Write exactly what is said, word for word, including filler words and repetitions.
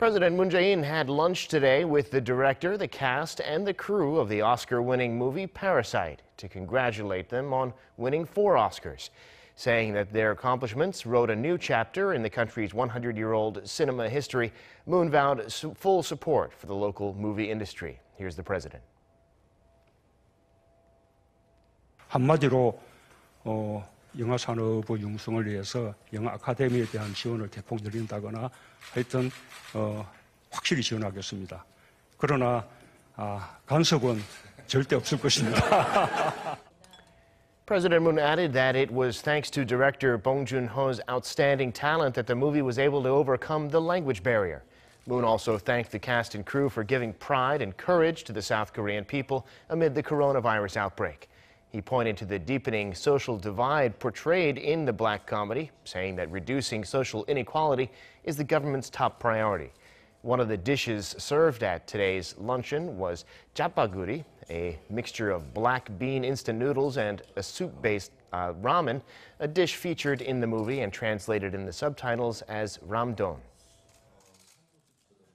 President Moon Jae-in had lunch today with the director, the cast, and the crew of the Oscar-winning movie Parasite to congratulate them on winning four Oscars, saying that their accomplishments wrote a new chapter in the country's one hundred year old cinema history. Moon vowed full support for the local movie industry. Here's the president. 한마디로 어 영화 산업의 융성을 위해서 영화 아카데미에 대한 지원을 개폭 늘린다거나 하여튼 어, 확실히 지원하겠습니다. 그러나 아, 간섭은 절대 없을 것입니다. President Moon added that it was thanks to director Bong Joon-ho's outstanding talent that the movie was able to overcome the language barrier. Moon also thanked the cast and crew for giving pride and courage to the South Korean people amid the coronavirus outbreak. He pointed to the deepening social divide portrayed in the black comedy, saying that reducing social inequality is the government's top priority. One of the dishes served at today's luncheon was jjapaguri, a mixture of black bean instant noodles and a soup-based uh, ramen, a dish featured in the movie and translated in the subtitles as ramdon.